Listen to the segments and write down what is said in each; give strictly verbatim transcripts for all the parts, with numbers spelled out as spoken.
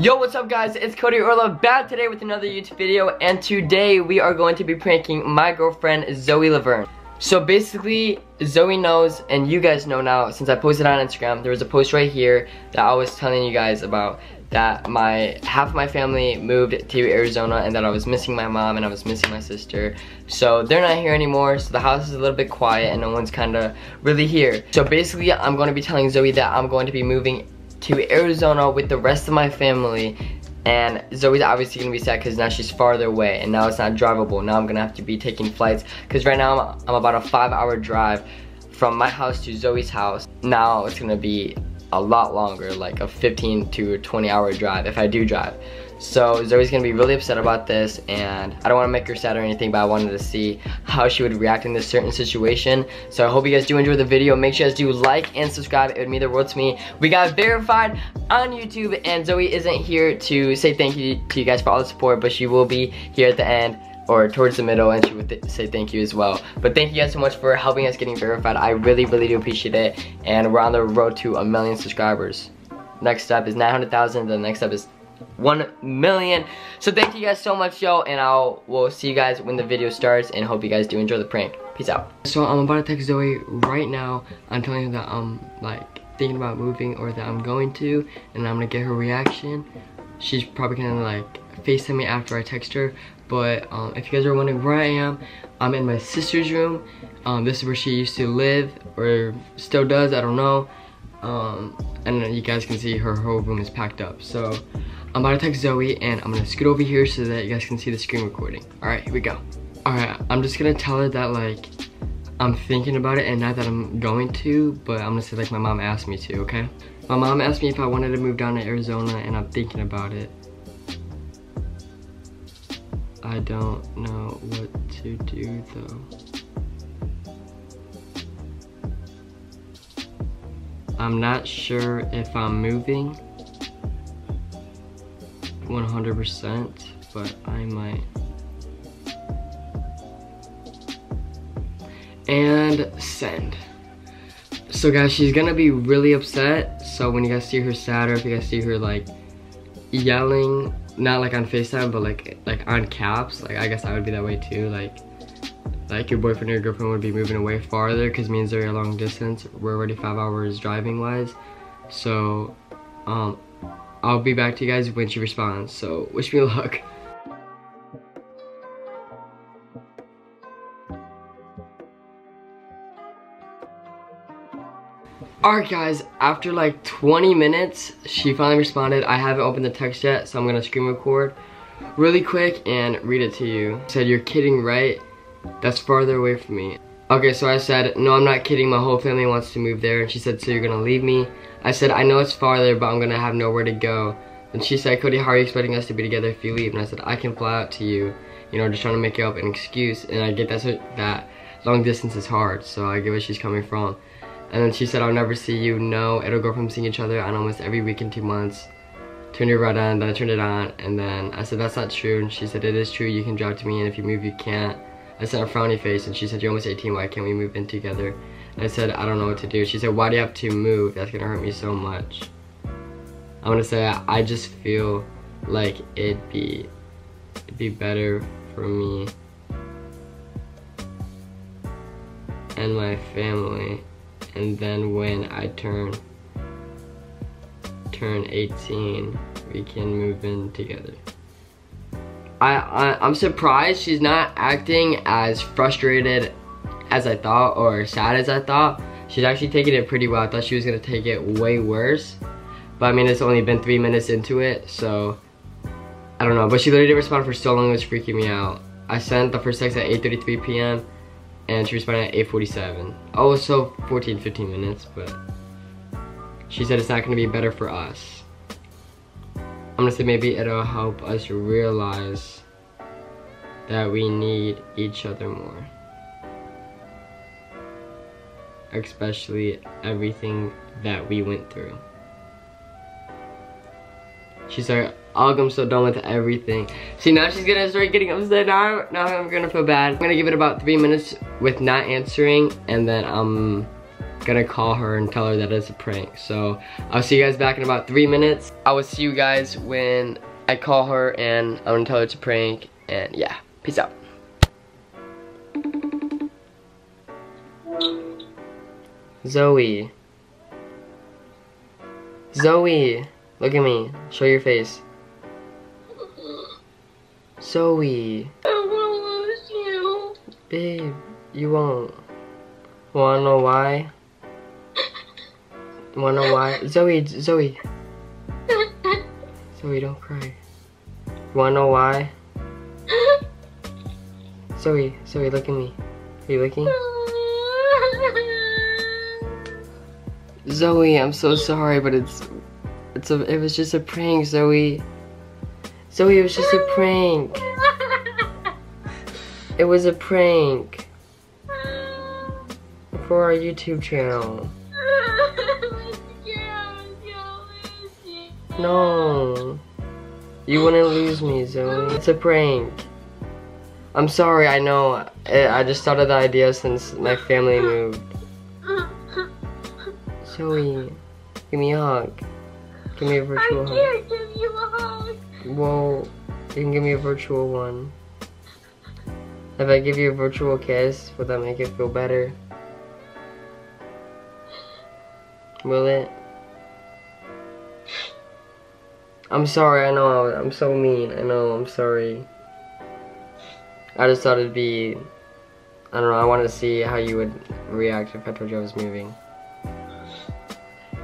Yo, what's up guys? It's Cody Orlove back today with another YouTube video, and today we are going to be pranking my girlfriend Zoe Laverne. So basically, Zoe knows, and you guys know now, since I posted on Instagram, there was a post right here that I was telling you guys about, that my half my family moved to Arizona and that I was missing my mom and I was missing my sister. So they're not here anymore, so the house is a little bit quiet and no one's kinda really here. So basically, I'm gonna be telling Zoe that I'm going to be moving to Arizona with the rest of my family. And Zoe's obviously gonna be sad because now she's farther away and now it's not drivable. Now I'm gonna have to be taking flights because right now I'm, I'm about a five hour drive from my house to Zoe's house. Now it's gonna be a lot longer, like a fifteen to twenty hour drive if I do drive. So Zoe's gonna be really upset about this, and I don't wanna make her sad or anything, but I wanted to see how she would react in this certain situation. So I hope you guys do enjoy the video. Make sure you guys do like and subscribe, it would mean the world to me. We got verified on YouTube, and Zoe isn't here to say thank you to you guys for all the support, but she will be here at the end, or towards the middle, and she would th say thank you as well. But thank you guys so much for helping us getting verified. I really, really do appreciate it. And we're on the road to a million subscribers. Next step is nine hundred thousand, the next step is one million. So thank you guys so much, yo, and I'll we'll see you guys when the video starts, and hope you guys do enjoy the prank. Peace out. So I'm about to text Zoe right now. I'm telling her that I'm like thinking about moving, or that I'm going to, and I'm gonna get her reaction. She's probably gonna like FaceTime me after I text her. But um, if you guys are wondering where I am, I'm in my sister's room. Um, this is where she used to live, or still does, I don't know. Um, and you guys can see her whole room is packed up. So I'm about to text Zoe, and I'm gonna scoot over here so that you guys can see the screen recording. All right, here we go. All right, I'm just gonna tell her that like I'm thinking about it, and not that I'm going to, but I'm gonna say like my mom asked me to, okay? My mom asked me if I wanted to move down to Arizona, and I'm thinking about it. I don't know what to do though. I'm not sure if I'm moving one hundred percent, but I might. And send. So guys, she's gonna be really upset. So when you guys see her sad, or if you guys see her like yelling, not like on FaceTime, but like like on caps, like I guess I would be that way too, like like your boyfriend or your girlfriend would be moving away farther, because me and Zoe are long distance. We're already five hours driving wise. So um I'll be back to you guys when she responds, so wish me luck. Alright guys, after like twenty minutes, she finally responded. I haven't opened the text yet, so I'm gonna screen record really quick and read it to you. Said, "You're kidding, right? That's farther away from me." Okay, so I said, "No, I'm not kidding. My whole family wants to move there." And she said, "So you're gonna leave me?" I said, "I know it's farther, but I'm gonna have nowhere to go." And she said, "Cody, how are you expecting us to be together if you leave?" And I said, "I can fly out to you, you know, just trying to make up an excuse." And I get that, so that long distance is hard, so I get where she's coming from. And then she said, "I'll never see you. No, it'll go from seeing each other on almost every week in two months. Turn it right on." Then I turned it on, and then I said, "That's not true." And she said, "It is true. You can drive to me, and if you move, you can't." I sent a frowny face, and she said, "You're almost eighteen. Why can't we move in together?" And I said, "I don't know what to do." She said, "Why do you have to move? That's gonna hurt me so much." I'm gonna say, "I just feel like it'd be it'd be better for me and my family. And then when I turn turn eighteen, we can move in together." I, I I'm surprised she's not acting as frustrated as I thought, or sad as I thought. She's actually taking it pretty well. I thought she was gonna take it way worse, but I mean, it's only been three minutes into it, so I don't know. But she literally didn't respond for so long, it was freaking me out. I sent the first text at eight thirty-three p m and she responded at eight forty-seven. Oh, so fourteen, fifteen minutes, but she said, "It's not gonna be better for us." I'm gonna say, "Maybe it'll help us realize that we need each other more. Especially everything that we went through." She said, "I'll come so done with everything." See, now she's gonna start getting upset. Now, now I'm gonna feel bad. I'm gonna give it about three minutes with not answering, and then I'm gonna call her and tell her that it's a prank. So I'll see you guys back in about three minutes. I will see you guys when I call her and I'm gonna tell her it's a prank, and yeah, peace out. Zoe. Zoe, look at me. Show your face. Zoe. I will lose you. Babe, you won't. Wanna know why? Wanna know why? Zoe, Zoe. Zoe, don't cry. Wanna know why? Zoe, Zoe, look at me. Are you looking? Zoe, I'm so sorry, but it's, it's a, it was just a prank, Zoe. Zoe, it was just a prank. It was a prank for our YouTube channel. No, you wouldn't lose me, Zoe. It's a prank. I'm sorry. I know. I just thought of the idea since my family moved. Zoe, give me a hug. Give me a virtual hug. I can't give you a hug. Well, you can give me a virtual one. If I give you a virtual kiss, will that make it feel better? Will it? I'm sorry, I know, I'm so mean. I know, I'm sorry. I just thought it'd be, I don't know, I wanted to see how you would react if I told you I was moving.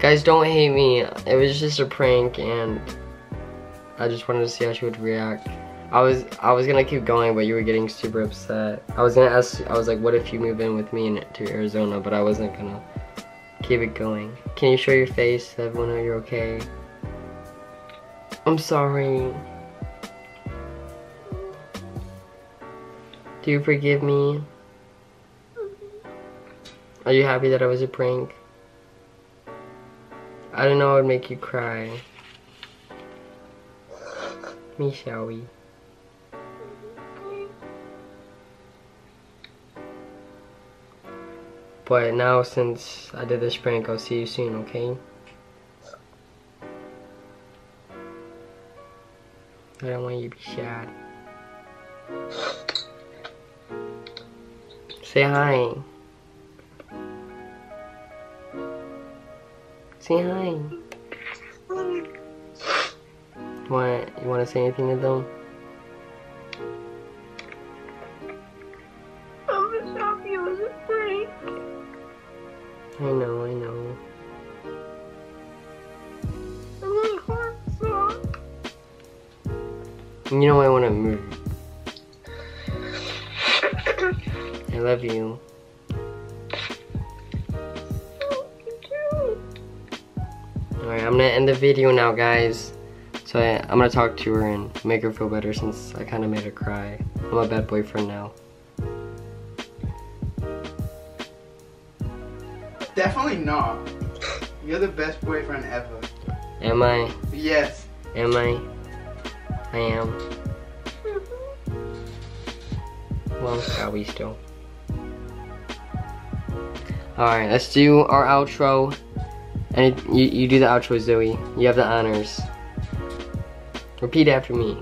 Guys, don't hate me. It was just a prank, and I just wanted to see how she would react. I was I was gonna keep going, but you were getting super upset. I was gonna ask. I was like, what if you move in with me in, to Arizona? But I wasn't gonna keep it going. Can you show your face, so everyone know you're okay? I'm sorry. Do you forgive me? Are you happy that I was a prank? I don't know, it would make you cry. Me, shall we? But now, since I did this prank, I'll see you soon, okay? I don't want you to be sad. Say hi. Say hi. What? You want to say anything to them? I'm just happy it was a prank. I know, I know. And my heart sucks. You know I want to move. I love you. Alright, I'm gonna end the video now, guys. So I, I'm gonna talk to her and make her feel better since I kinda made her cry. I'm a bad boyfriend now. Definitely not. You're the best boyfriend ever. Am I? Yes. Am I? I am. Well, are we still? Alright, let's do our outro. And you, you do the outro, Zoe. You have the honors. Repeat after me.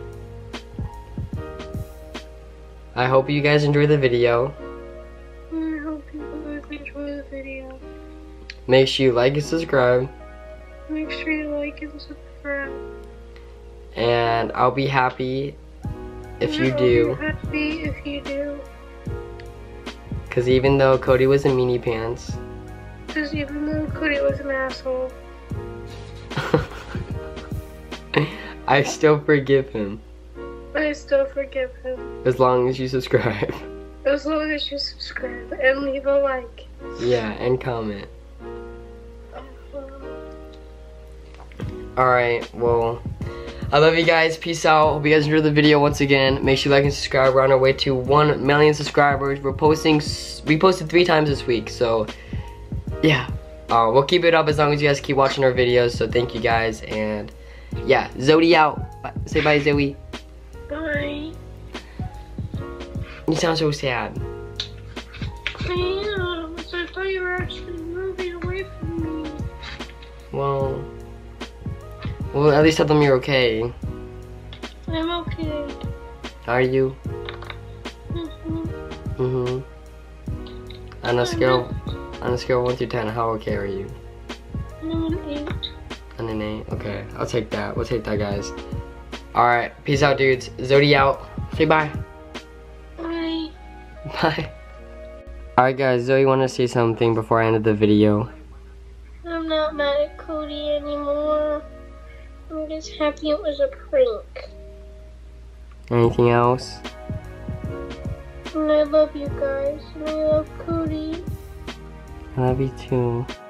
I hope you guys enjoy the video. I hope you guys enjoy the video. Make sure you like and subscribe. Make sure you like and subscribe. And I'll be happy if you do. I'll be happy if you do. Because even though Cody was in meanie pants. Because even though Cody was an asshole. I still forgive him. I still forgive him. As long as you subscribe. As long as you subscribe and leave a like. Yeah, and comment. Alright, well, I love you guys. Peace out. Hope you guys enjoyed the video once again. Make sure you like and subscribe. We're on our way to one million subscribers. We're posting, we posted three times this week, so yeah, uh, we'll keep it up as long as you guys keep watching our videos. So thank you guys, and yeah, Zoe out. Bye. Say bye, Zoe. Bye. You sound so sad. I am. I thought you were actually moving. Well, well, at least tell them you're okay. I'm okay. Are you? Mhm. Mhm. On a scale, on a scale of one through ten, how okay are you? I'm an eight. I'm an eight. Okay, I'll take that. We'll take that, guys. All right. Peace out, dudes. Zodi out. Say bye. Bye. Bye. All right, guys. Zoe wanted to say something before I ended the video. I'm not mad at Cody anymore. I'm just happy it was a prank. Anything else? And I love you guys. And I love Cody. I love you too.